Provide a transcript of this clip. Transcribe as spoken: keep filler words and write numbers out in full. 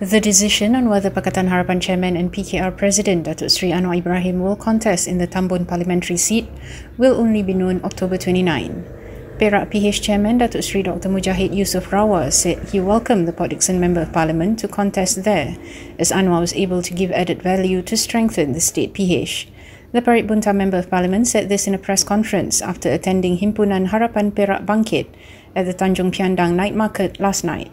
The decision on whether Pakatan Harapan Chairman and P K R President Datuk Seri Anwar Ibrahim will contest in the Tambun parliamentary seat will only be known October twenty-ninth. Perak P H Chairman Datuk Seri Doctor Mujahid Yusof Rawa said he welcomed the Port Dickson Member of Parliament to contest there, as Anwar was able to give added value to strengthen the state P H. The Parit Buntar Member of Parliament said this in a press conference after attending Himpunan Harapan Perak Bangkit at the Tanjung Piandang night market last night.